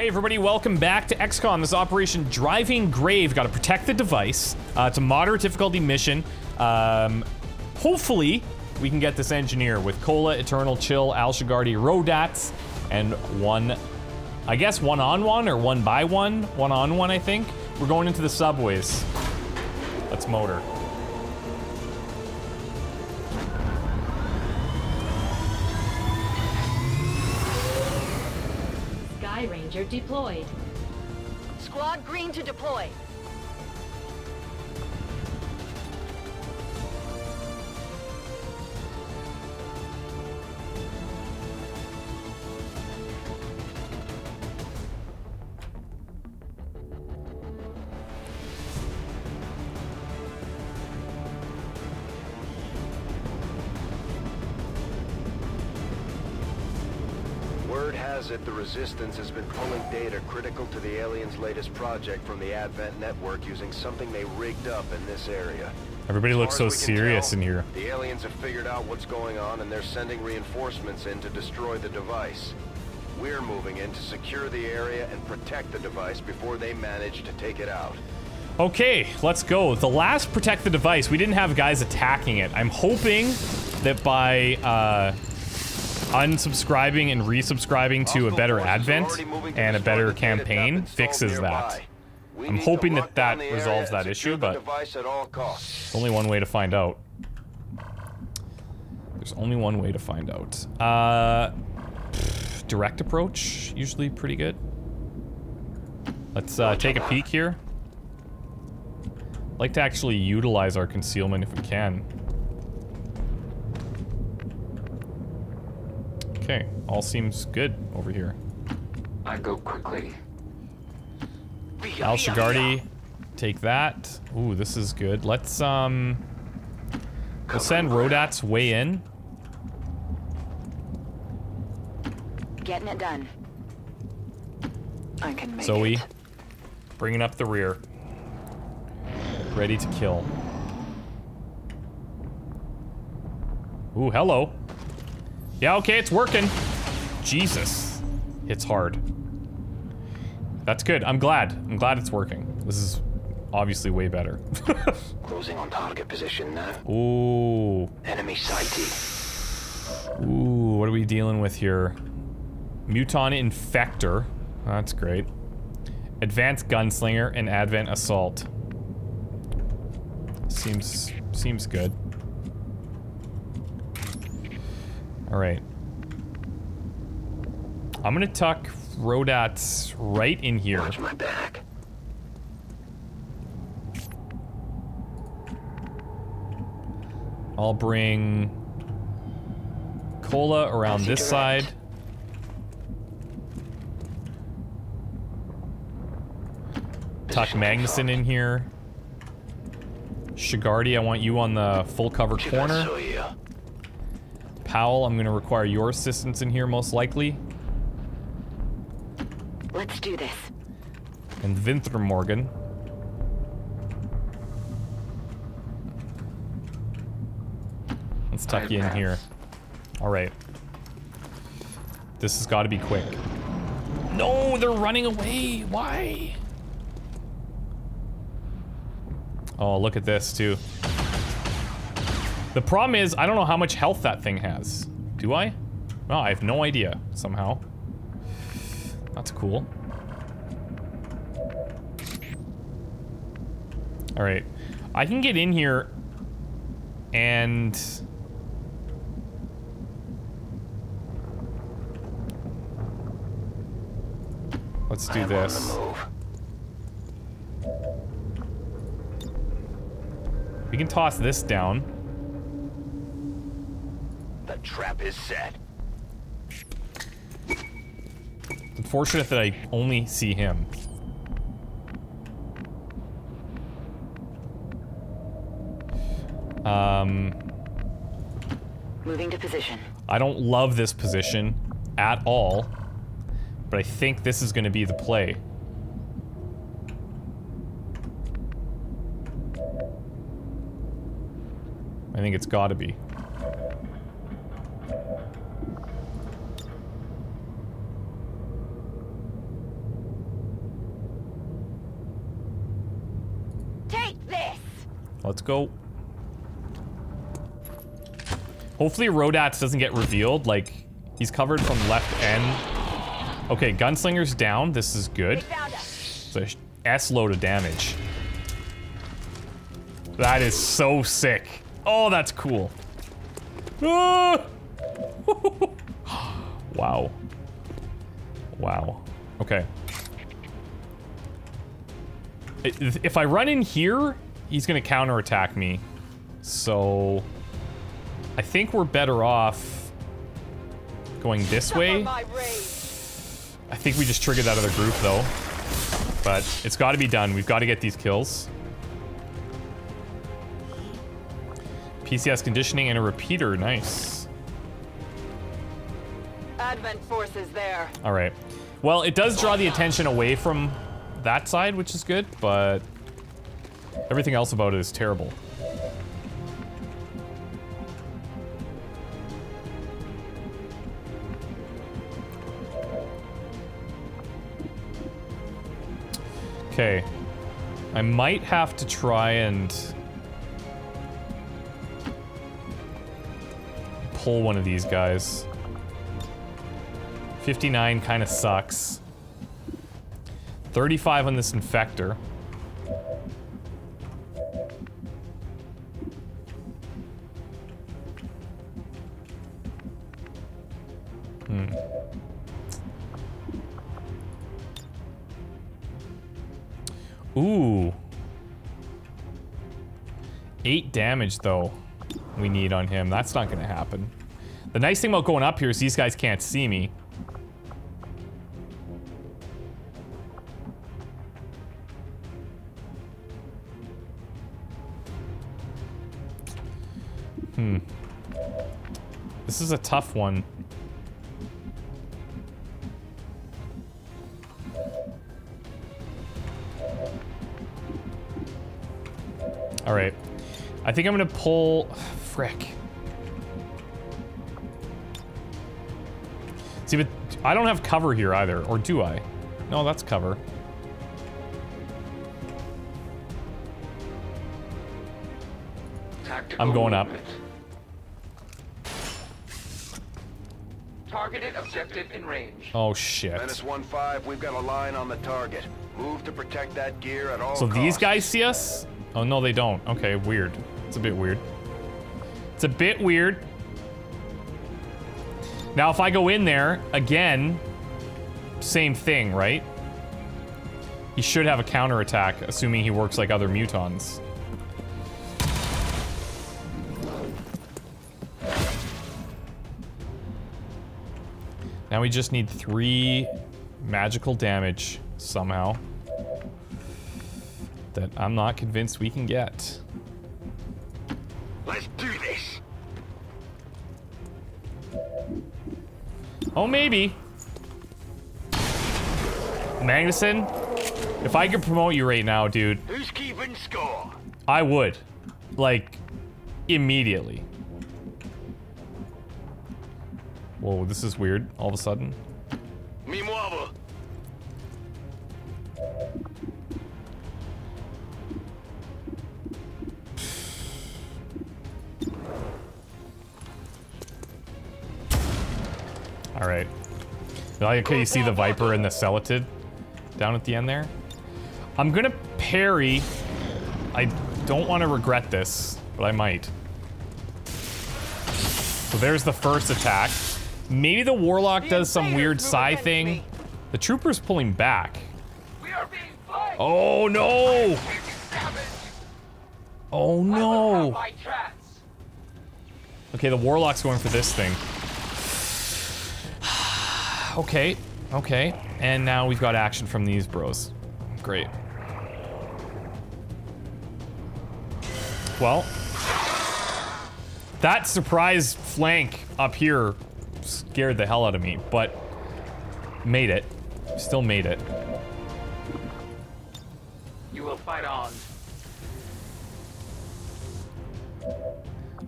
Hey everybody, welcome back to XCOM. This is Operation Driving Grave. Gotta protect the device. It's a moderate difficulty mission. Hopefully, we can get this engineer with Cola, Eternal, Chill, Alshigardi, Rodats, and one, I guess one-on-one or one-by-one? One-on-one, I think. We're going into the subways. Let's motor. Ranger deployed. Squad green to deploy. It, the Resistance has been pulling data critical to the aliens' latest project from the Advent network using something they rigged up in this area. Everybody looks so serious in here. The aliens have figured out what's going on and they're sending reinforcements in to destroy the device. We're moving in to secure the area and protect the device before they manage to take it out. Okay, let's go. The last protect the device, we didn't have guys attacking it. I'm hoping that by unsubscribing and resubscribing to a better Advent and a better campaign fixes that. I'm hoping that that resolves that issue, but there's only one way to find out. There's only one way to find out. Direct approach, usually pretty good. Let's take a peek here. Like to actually utilize our concealment if we can. Okay, all seems good over here. I go quickly. Alshigardi, take that. Ooh, this is good. Let's we'll send Rodats way in. Getting it done. I can make Zoe, it. Bringing up the rear. Ready to kill. Ooh, hello. Yeah, okay, it's working. Jesus. It's hard. That's good. I'm glad. I'm glad it's working. This is obviously way better. Closing on target position now. Ooh. Enemy sighted. Ooh, what are we dealing with here? Muton Infector. That's great. Advanced Gunslinger and Advent Assault. Seems good. All right. I'm gonna tuck Rodats right in here. Watch my back. I'll bring Cola around this side. Tuck Magnuson in here. Shigardi, I want you on the full cover corner. Powell, I'm gonna require your assistance in here, most likely. Let's do this. And Vintermorgan. Let's tuck you in here. All right. This has got to be quick. No, they're running away. Why? Oh, look at this too. The problem is, I don't know how much health that thing has. Do I? No, I have no idea, somehow. That's cool. Alright. I can get in here and... Let's do this. We can toss this down. The trap is set. Unfortunate that I only see him. Moving to position. I don't love this position at all, but I think this is going to be the play. I think it's got to be. Let's go. Hopefully Rodats doesn't get revealed. Like, he's covered from left end. Okay, Gunslinger's down. This is good. It's an S-load of damage. That is so sick. Oh, that's cool. Ah! Wow. Wow. Okay. If I run in here, he's gonna counterattack me. So I think we're better off going this way. I think we just triggered that other group though. But it's gotta be done. We've gotta get these kills. PCS conditioning and a repeater, nice. Advent forces there. Alright. Well, it does draw the attention away from that side, which is good, but everything else about it is terrible. Okay. I might have to try and pull one of these guys. 59 kind of sucks. 35 on this infector. Ooh. 8 damage though we need on him. That's not gonna happen. The nice thing about going up here is these guys can't see me. This is a tough one. All right. I think I'm gonna pull... Frick. See, but I don't have cover here either, or do I? No, that's cover. I'm going up. Targeted objective in range. Oh shit. Menace 1-5, we've got a line on the target. Move to protect that gear at all costs. So these guys see us? Oh no, they don't. Okay, weird. It's a bit weird. It's a bit weird. Now if I go in there, again, same thing, right? He should have a counterattack, assuming he works like other Mutons. Now we just need 3 magical damage somehow that I'm not convinced we can get. Let's do this. Oh, maybe. Magnuson, if I could promote you right now, dude. Who's keeping score? I would. Like, immediately. Whoa, this is weird, all of a sudden. Alright. Okay, you see the Viper and the Celatid down at the end there? I'm gonna parry. I don't want to regret this, but I might. So there's the first attack. Maybe the Warlock does some weird psi thing. The Trooper's pulling back. Oh no! Oh no! Okay, the Warlock's going for this thing. Okay, okay. And now we've got action from these bros. Great. Well, that surprise flank up here scared the hell out of me, but made it. Still made it. You will fight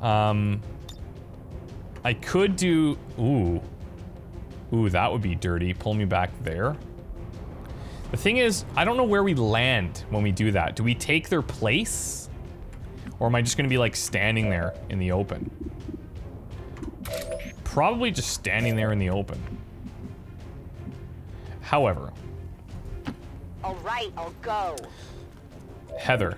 on. I could do... Ooh. Ooh, that would be dirty. Pull me back there. The thing is, I don't know where we land when we do that. Do we take their place? Or am I just gonna be like standing there in the open? Probably just standing there in the open. However. All right, I'll go. Heather.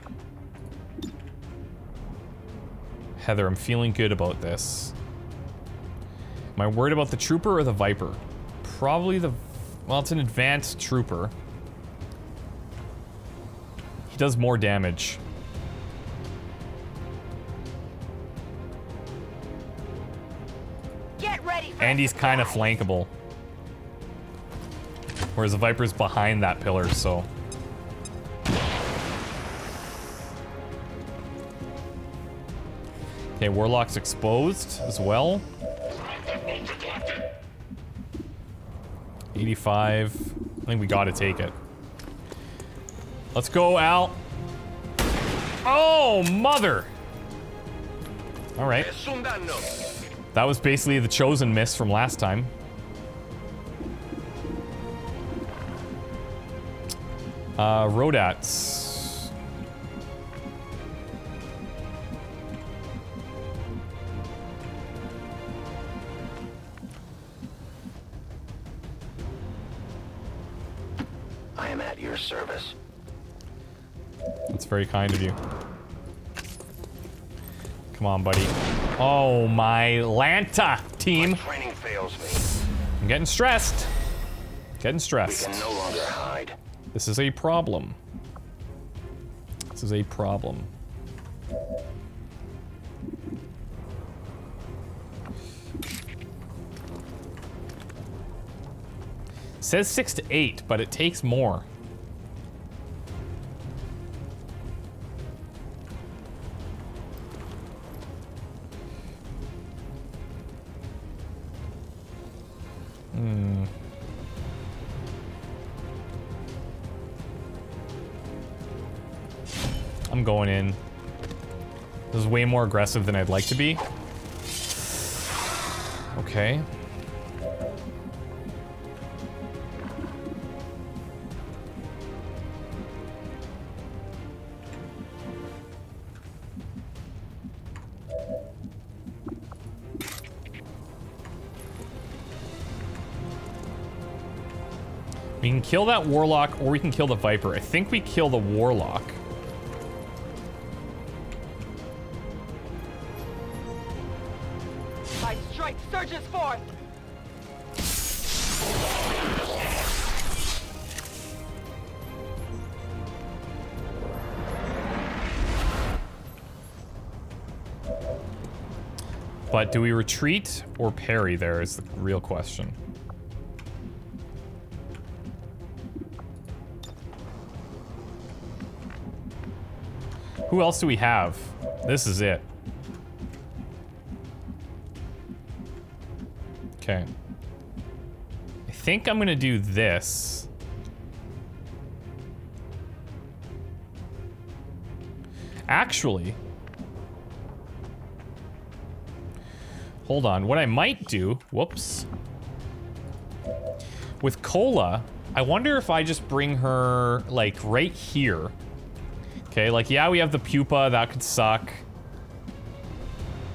Heather, I'm feeling good about this. Am I worried about the Trooper or the Viper? Probably the... Well, it's an advanced Trooper. He does more damage. Get ready for and he's kind of flankable. Whereas the Viper's behind that pillar, so... Okay, Warlock's exposed as well. 85. I think we gotta take it. Let's go, Al. Oh, mother! Alright. That was basically the Chosen miss from last time. Rodats. I am at your service. That's very kind of you. Come on, buddy. Oh, my Lanta team. My training fails me. I'm getting stressed. Getting stressed. We can no longer hide. This is a problem. This is a problem. Says 6 to 8, but it takes more. I'm going in. This is way more aggressive than I'd like to be. Okay. We can kill that Warlock or we can kill the Viper. I think we kill the Warlock. But do we retreat or parry there is the real question. Who else do we have? This is it. Okay. I think I'm gonna do this. Actually... Hold on, what I might do, whoops. With Cola, I wonder if I just bring her, like, right here. Okay, like, yeah, we have the Pupa, that could suck.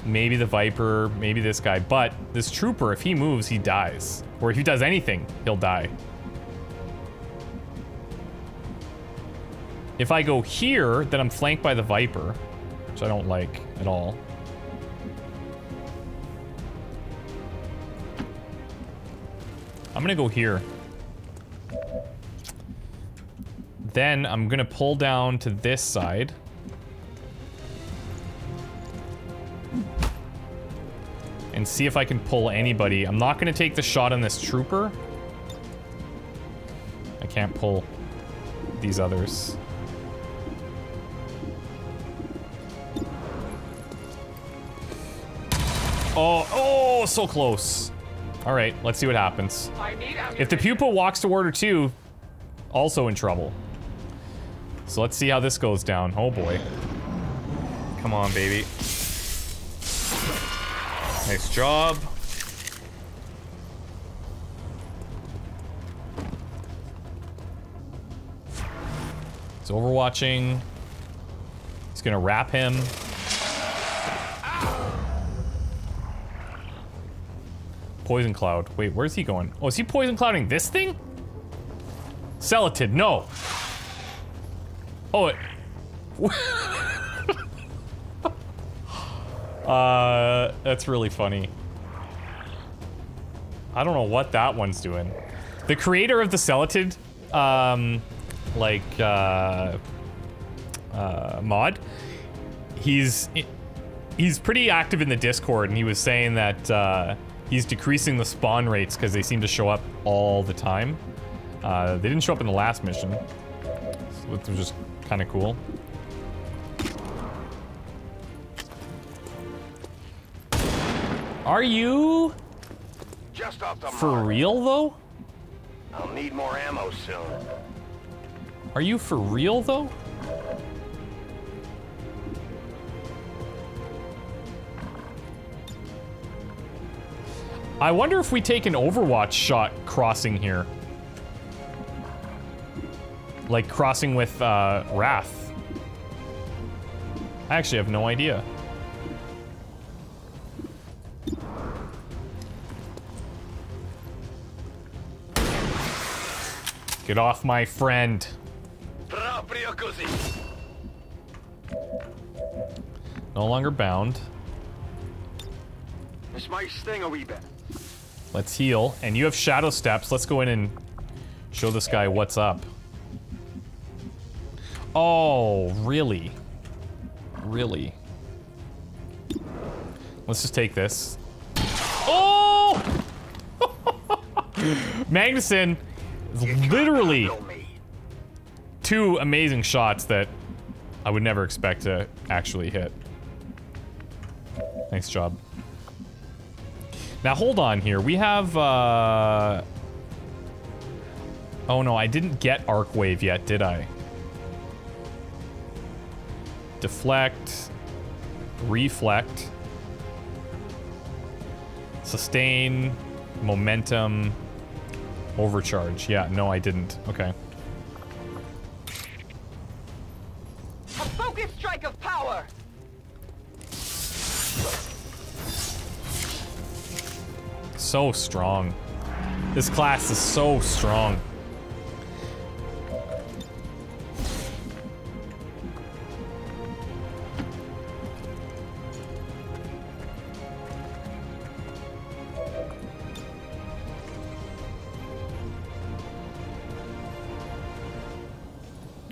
Maybe the Viper, maybe this guy, but this Trooper, if he moves, he dies. Or if he does anything, he'll die. If I go here, then I'm flanked by the Viper, which I don't like at all. I'm gonna go here. Then I'm gonna pull down to this side. And see if I can pull anybody. I'm not gonna take the shot on this Trooper. I can't pull these others. Oh, oh, so close. All right, let's see what happens. If the Pupa walks toward her too, also in trouble. So let's see how this goes down. Oh boy. Come on, baby. Nice job. He's overwatching. He's gonna wrap him. Poison Cloud. Wait, where's he going? Oh, is he Poison Clouding this thing? Celatid, no. Oh, it... that's really funny. I don't know what that one's doing. The creator of the Celatid, mod, he's pretty active in the Discord, and he was saying that, he's decreasing the spawn rates because they seem to show up all the time. They didn't show up in the last mission, which was just kind of cool. Are you... just off the for real, though? I'll need more ammo soon. Are you for real, though? I wonder if we take an Overwatch shot crossing here. Like crossing with, Wrath. I actually have no idea. Get off my friend. No longer bound. Let's heal. And you have shadow steps. Let's go in and show this guy what's up. Oh, really? Really? Let's just take this. Oh! Magnuson, literally two amazing shots that I would never expect to actually hit. Nice job. Now, hold on here. We have, oh no, I didn't get Arc Wave yet, did I? Deflect. Reflect. Sustain. Momentum. Overcharge. Yeah, no, I didn't. Okay. A focus strike of power! So strong. This class is so strong.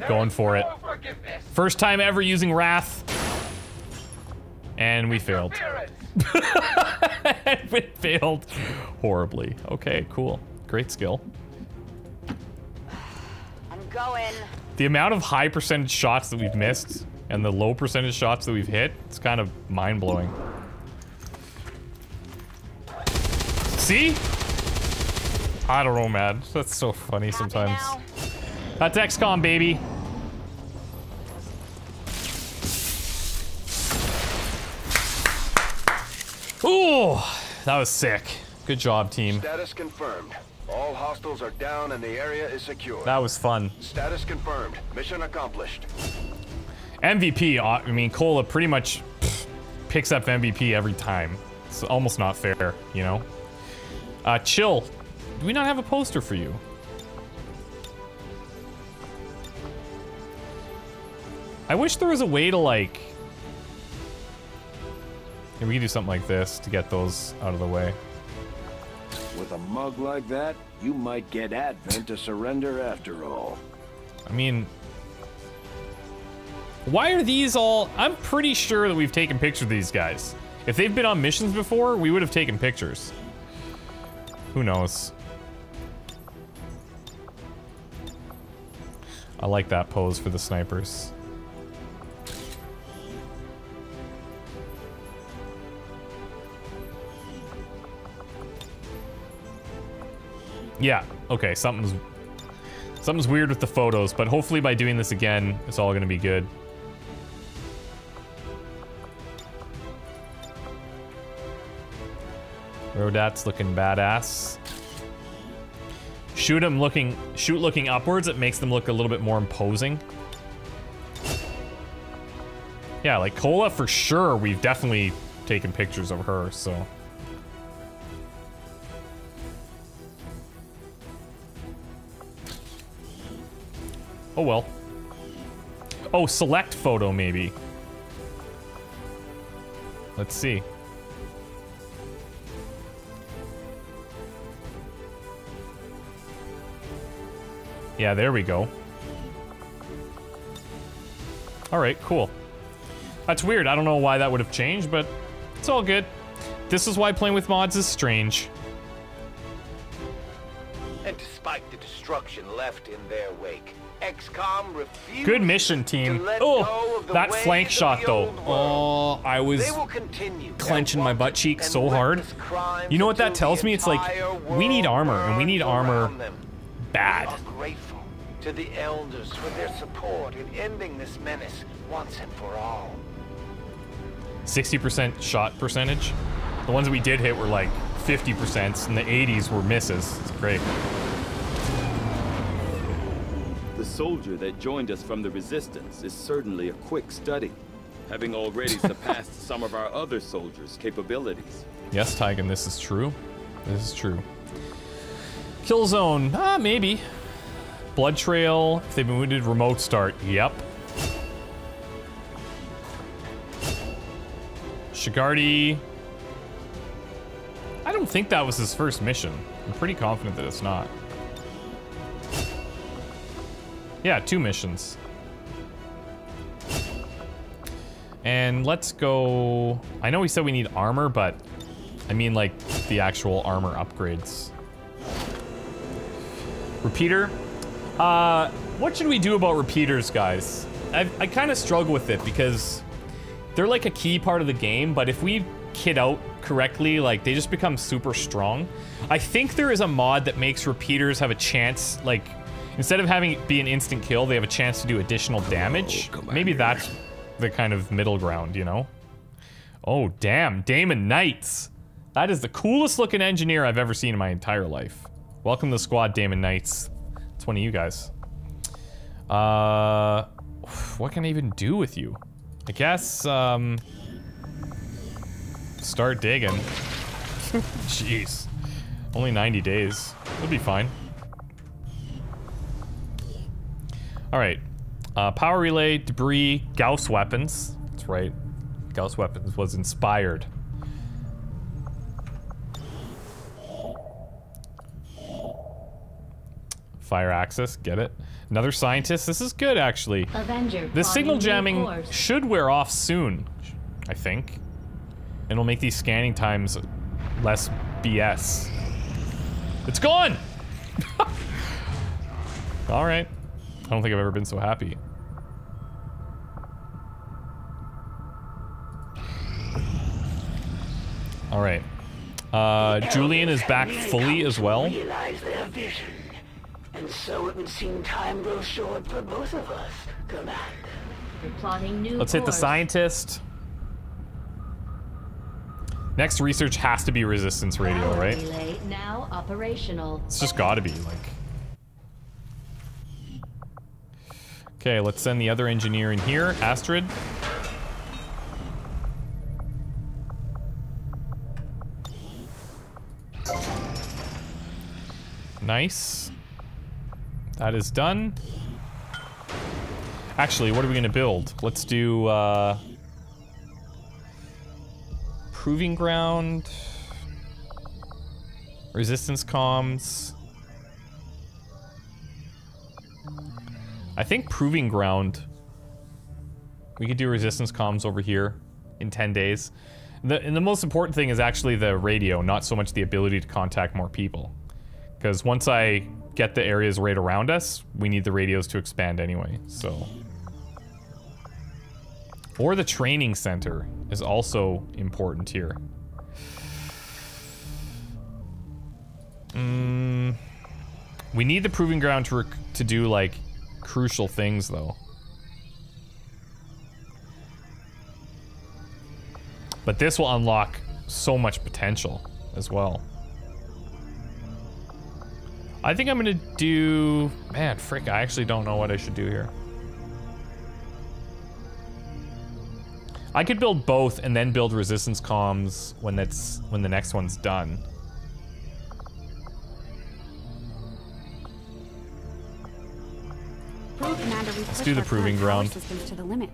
Going for it. First time ever using Wrath. And we failed. It failed horribly. Okay, cool. Great skill. I'm going. The amount of high percentage shots that we've missed and the low percentage shots that we've hit, it's kind of mind-blowing. See? I don't know, man. That's so funny sometimes. That's XCOM, baby. Ooh, that was sick. Good job, team. Status confirmed. All hostiles are down and the area is secure. That was fun. Status confirmed. Mission accomplished. MVP, I mean, Cola pretty much picks up MVP every time. It's almost not fair, you know? Chill, do we not have a poster for you? I wish there was a way to, like... and we can do something like this to get those out of the way. With a mug like that, you might get Advent to surrender after all. I mean, why are these all? I'm pretty sure that we've taken pictures of these guys. If they've been on missions before, we would have taken pictures. Who knows? I like that pose for the snipers. Yeah, okay, something's weird with the photos, but hopefully by doing this again, it's all gonna be good. Rodats looking badass. Shoot them looking upwards, it makes them look a little bit more imposing. Yeah, like Cola for sure, we've definitely taken pictures of her, so. Oh well. Oh, select photo maybe. Let's see. Yeah, there we go. Alright, cool. That's weird. I don't know why that would have changed, but it's all good. This is why playing with mods is strange. And despite the destruction left in their wake, XCOM refused. Good mission, team. Oh, that flank shot though. Oh, I was clenching my butt cheek so hard. You know what that tells me? It's like, we need armor, and we need armor bad. Grateful to the elders for their support in ending this menace once and for all. 60% shot percentage. The ones that we did hit were like 50%, and the 80s were misses. It's great. The soldier that joined us from the Resistance is certainly a quick study, having already surpassed some of our other soldiers' capabilities. Yes, Tigan, this is true. This is true. Killzone, ah, maybe. Blood trail, if they've been wounded, remote start, yep. Shigardi. I don't think that was his first mission. I'm pretty confident that it's not. Yeah, 2 missions. And let's go... I know we said we need armor, but... I mean, like, the actual armor upgrades. Repeater? What should we do about repeaters, guys? I kind of struggle with it, because... they're like a key part of the game, but if we kit out correctly, like, they just become super strong. I think there is a mod that makes repeaters have a chance, like... instead of having it be an instant kill, they have a chance to do additional damage. Commander. Maybe that's the kind of middle ground, you know? Oh, damn. Damon Knights. That is the coolest looking engineer I've ever seen in my entire life. Welcome to the squad, Damon Knights. It's one of you guys. What can I even do with you? I guess, start digging. Jeez. Only 90 days. It'll be fine. Alright, power relay, debris, Gauss weapons. That's right, Gauss weapons was inspired. Fire access, get it. Another scientist, this is good actually. Avenger, the signal jamming should wear off soon, I think. And it'll make these scanning times less BS. It's gone! Alright. I don't think I've ever been so happy. All right. Julian is back fully as well. And so it would seem time grows short for both of us, Commander. We're plotting new course. Let's hit the scientist. Next research has to be resistance radio, right? Relay now operational. It's just got to be like. Okay, let's send the other engineer in here, Astrid. Nice. That is done. Actually, what are we gonna build? Let's do, Proving Ground. Resistance comms. I think Proving Ground. We could do resistance comms over here in 10 days. And the most important thing is actually the radio, not so much the ability to contact more people. Because once I get the areas right around us, we need the radios to expand anyway, so. Or the training center is also important here. We need the Proving Ground to do like crucial things though. But this will unlock so much potential as well. I think I'm gonna do... man, frick, I actually don't know what I should do here. I could build both and then build resistance comms when the next one's done. do the proving ground. To the limit.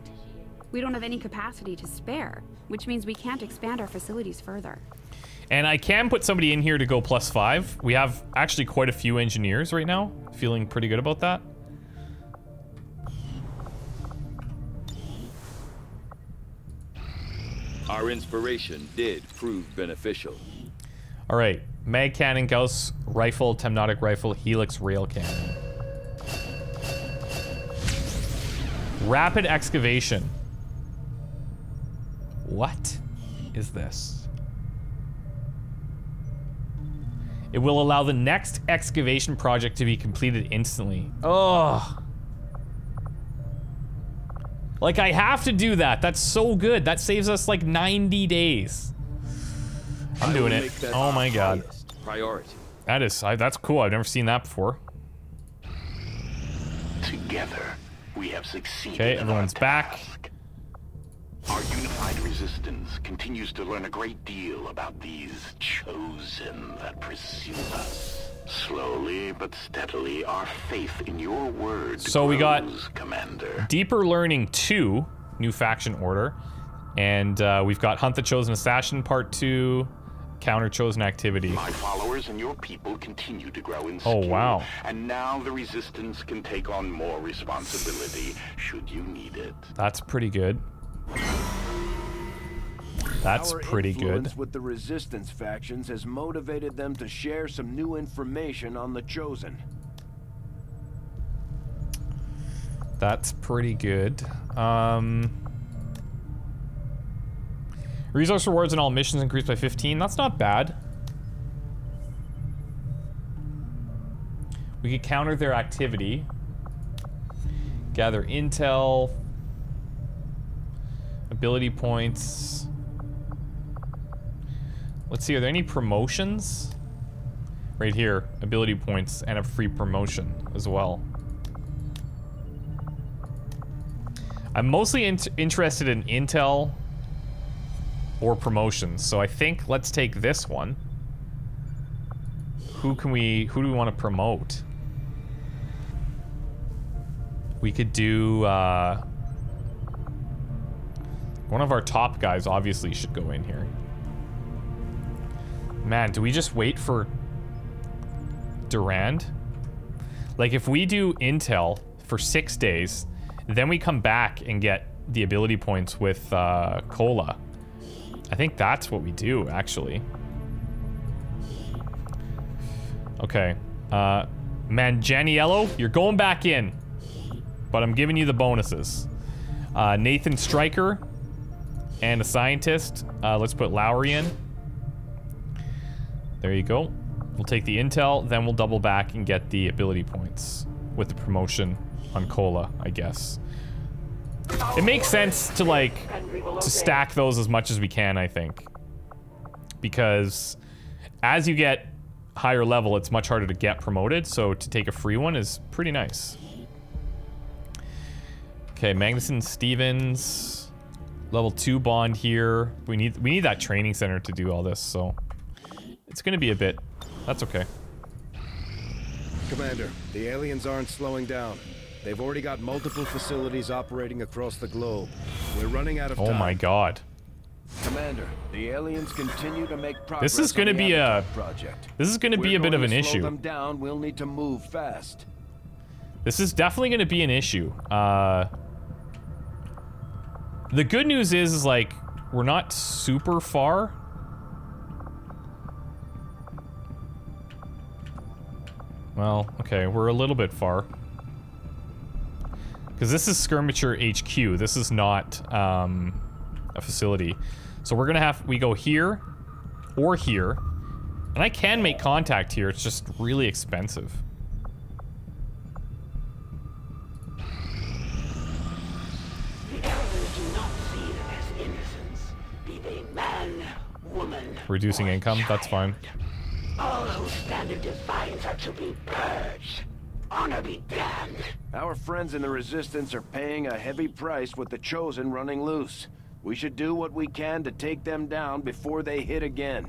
We don't have any capacity to spare, which means we can't expand our facilities further. And I can put somebody in here to go +5. We have actually quite a few engineers right now. Feeling pretty good about that. Our inspiration did prove beneficial. All right, mag cannon, Gauss rifle, temnotic rifle, helix rail cannon. Rapid excavation. What is this? It will allow the next excavation project to be completed instantly. Oh. Like, I have to do that. That's so good. That saves us like 90 days. I'm doing it. Oh my god. Priority. That is, that's cool. I've never seen that before. Together, we have succeeded. Okay, everyone's back. Our unified resistance continues to learn a great deal about these chosen that pursue us. Slowly but steadily, our faith in your word so grows, we got Commander. Deeper Learning 2, new faction order, and we've got Hunt the Chosen Assassin Part 2, Counter Chosen Activity. My followers and your people continue to grow in skill. Oh wow! And now the resistance can take on more responsibility should you need it. That's pretty good. That's pretty good. Our influence with the resistance factions has motivated them to share some new information on the Chosen. That's pretty good. Resource rewards in all missions increased by 15. That's not bad. We could counter their activity. Gather intel. Ability points. Let's see, are there any promotions? Right here, ability points and a free promotion as well. I'm mostly interested in intel or promotions, so I think let's take this one. Who do we want to promote? We could do, one of our top guys obviously should go in here. Man, do we just wait for Durand? Like, if we do intel for 6 days, then we come back and get the ability points with Cola. I think that's what we do, actually. Okay. Man, Janiello, you're going back in. But I'm giving you the bonuses. Nathan Stryker and a scientist. Let's put Lowry in. There you go. We'll take the intel, then we'll double back and get the ability points with the promotion on Cola, I guess. It makes sense to, like, to stack those as much as we can, I think. Because as you get higher level, it's much harder to get promoted, so to take a free one is pretty nice. Okay, Magnuson Stevens. Level 2 bond here. We need that training center to do all this, so... It's gonna be a bit. That's okay. Commander, the aliens aren't slowing down. They've already got multiple facilities operating across the globe. We're running out of time. Oh my god. Commander, the aliens continue to make progress. This is gonna be a project. This is gonna be a bit of an issue. Slow them down. We'll need to move fast. This is definitely gonna be an issue. The good news is like we're not super far. Well, okay, we're a little bit far. Because this is Skirmisher HQ, this is not, a facility. So we're gonna have, we go here, or here. And I can make contact here, it's just really expensive. The elders do not see them as innocents. Be they man, woman, reducing income, child. That's fine. All who stand in defiance are to be purged. Honor be damned. Our friends in the Resistance are paying a heavy price with the Chosen running loose. We should do what we can to take them down before they hit again.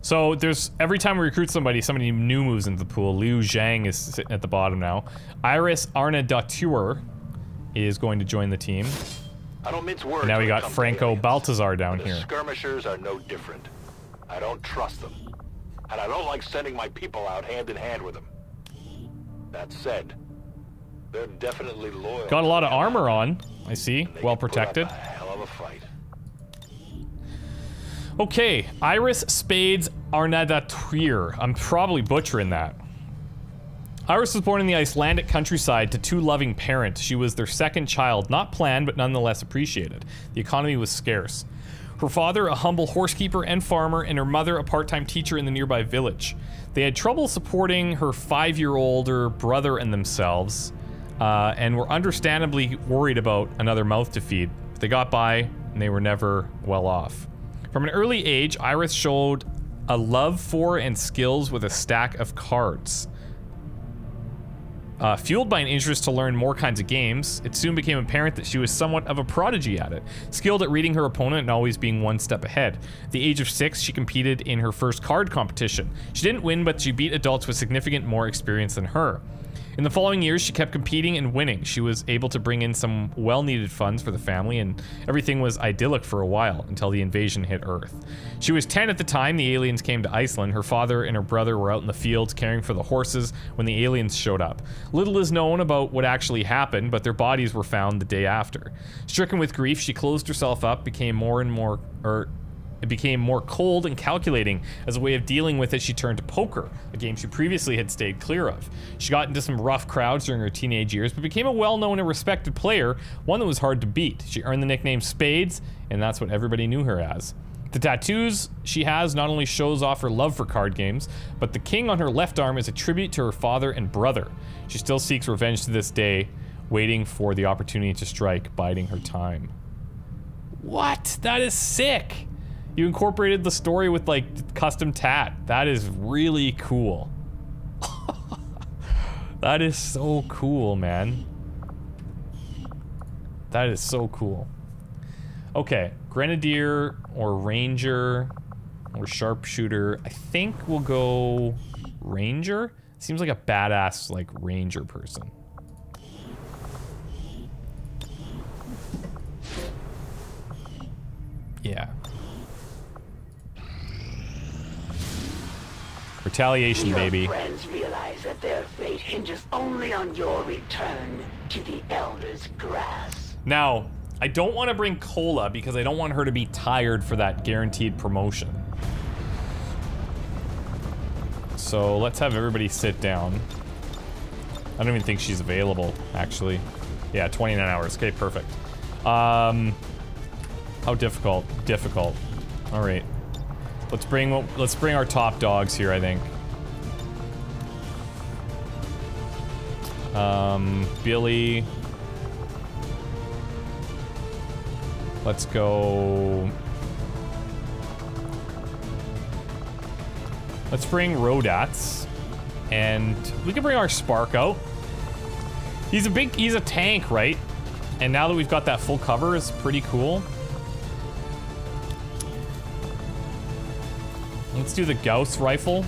So there's, every time we recruit somebody, somebody new moves into the pool. Liu Zhang is sitting at the bottom now. Iris Arnadatir is going to join the team. I don't mince words. And now we got Franco Baltazar down here. Skirmishers are no different. I don't trust them. And I don't like sending my people out hand in hand with them. That said, they're definitely loyal. Got a lot of armor on, I see. Well protected. Hell of a fight. Okay, Iris Spades Arnadatir. I'm probably butchering that. Iris was born in the Icelandic countryside to two loving parents. She was their second child, not planned, but nonetheless appreciated. The economy was scarce. Her father, a humble horsekeeper and farmer, and her mother, a part-time teacher in the nearby village. They had trouble supporting her five-year-older brother and themselves, and were understandably worried about another mouth to feed. But they got by, and they were never well off. From an early age, Iris showed a love for and skills with a stack of cards. Fueled by an interest to learn more kinds of games, it soon became apparent that she was somewhat of a prodigy at it, skilled at reading her opponent and always being one step ahead. At the age of 6, she competed in her first card competition. She didn't win, but she beat adults with significant more experience than her. In the following years, she kept competing and winning. She was able to bring in some well-needed funds for the family, and everything was idyllic for a while, until the invasion hit Earth. She was 10 at the time the aliens came to Iceland. Her father and her brother were out in the fields caring for the horses when the aliens showed up. Little is known about what actually happened, but their bodies were found the day after. Stricken with grief, she closed herself up, became more cold and calculating. As a way of dealing with it, she turned to poker, a game she previously had stayed clear of. She got into some rough crowds during her teenage years, but became a well-known and respected player, one that was hard to beat. She earned the nickname Spades, and that's what everybody knew her as. The tattoos she has not only shows off her love for card games, but the king on her left arm is a tribute to her father and brother. She still seeks revenge to this day, waiting for the opportunity to strike, biding her time. What? That is sick! You incorporated the story with, like, custom tat. That is really cool. That is so cool, man. That is so cool. Okay, Grenadier or Ranger or Sharpshooter. I think we'll go Ranger. Seems like a badass, like, Ranger person. Yeah. Retaliation, your baby. Friends realize that their fate hinges only on your return to the Elder's grasp. Now, I don't want to bring Cola because I don't want her to be tired for that guaranteed promotion. So let's have everybody sit down. I don't even think she's available, actually. Yeah, 29 hours. Okay, perfect. How difficult? Difficult. All right. Let's bring our top dogs here, I think. Billy. Let's go. Let's bring Rodats, and we can bring our Spark out. He's a tank, right? And now that we've got that full cover, it's pretty cool. Let's do the Gauss rifle.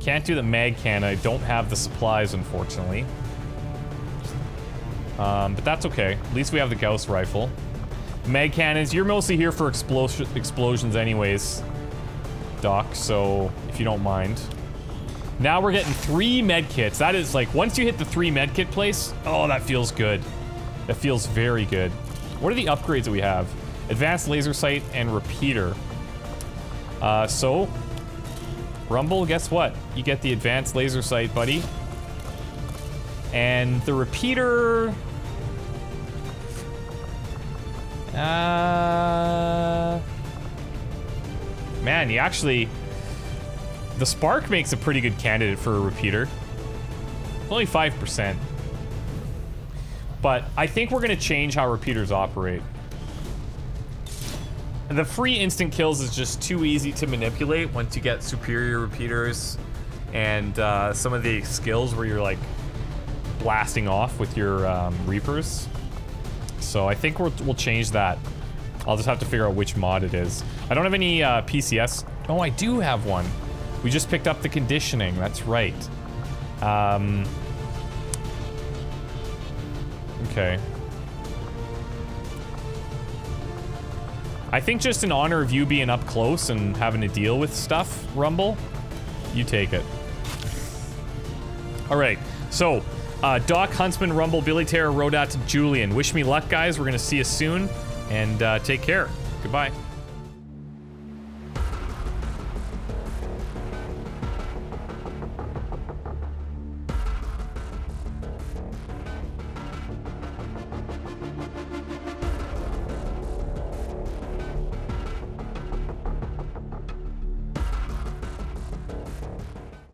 Can't do the mag cannon. I don't have the supplies, unfortunately. But that's okay. At least we have the Gauss rifle. Mag cannons. You're mostly here for explosions anyways, Doc, so if you don't mind. Now we're getting 3 med kits. That is like, once you hit the 3 med kit place, oh, that feels good. That feels very good. What are the upgrades that we have? Advanced laser sight and repeater. So Rumble, guess what? You get the advanced laser sight, buddy. And the repeater. Man, you actually. The Spark makes a pretty good candidate for a repeater. Only 5%. But I think we're gonna change how repeaters operate. The free instant kills is just too easy to manipulate once you get superior repeaters and some of the skills where you're like blasting off with your Reapers. So I think we'll change that. I'll just have to figure out which mod it is. I don't have any PCS. Oh, I do have one. We just picked up the conditioning. That's right. Okay. I think just in honor of you being up close and having to deal with stuff, Rumble, you take it. All right, so Doc, Huntsman, Rumble, Billy, Terror, Rodats, Julian. Wish me luck, guys. We're gonna see you soon, and take care. Goodbye.